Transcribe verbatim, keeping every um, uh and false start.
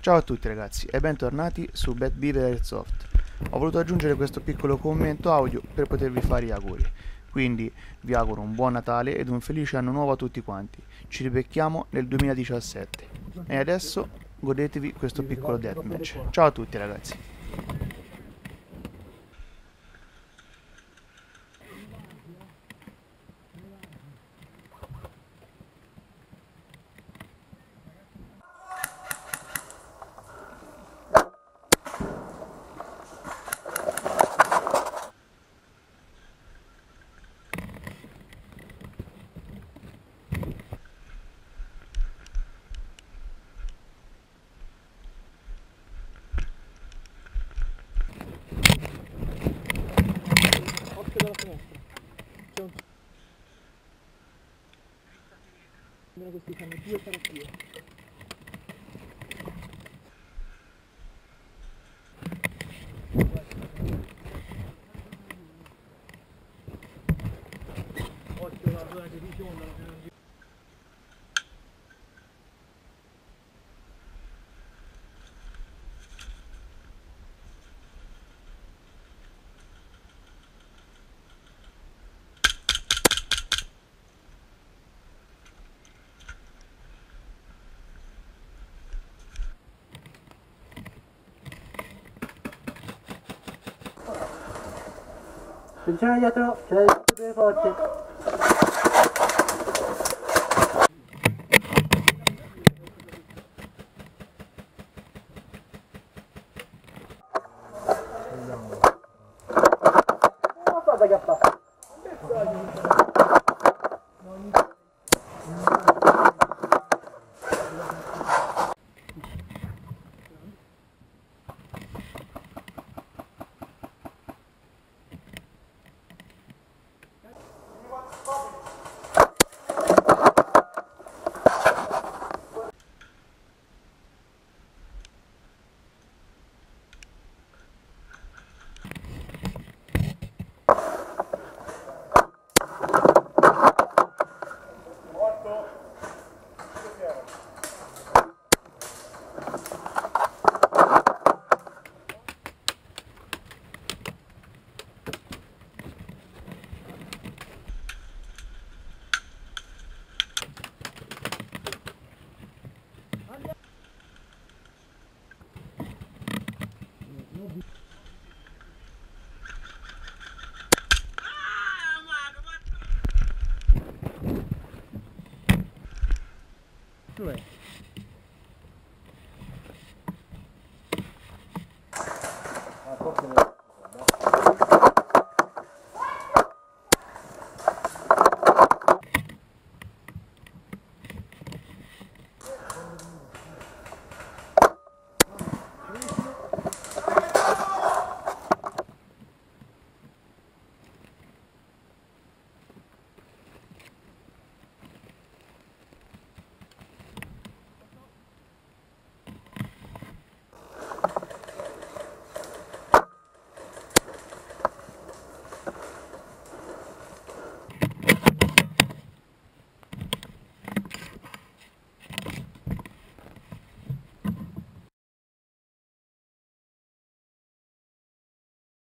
Ciao a tutti ragazzi e bentornati su Bad Beaver Airsoft. Ho voluto aggiungere questo piccolo commento audio per potervi fare gli auguri. Quindi vi auguro un buon Natale ed un felice anno nuovo a tutti quanti. Ci ribecchiamo nel duemiladiciassette. E adesso godetevi questo piccolo deathmatch. Ciao a tutti ragazzi. Questi fanno due terapie. Occhio la zona che richiona. Attenzione dietro, c'è due forze. Ma guarda che ha fatto. Due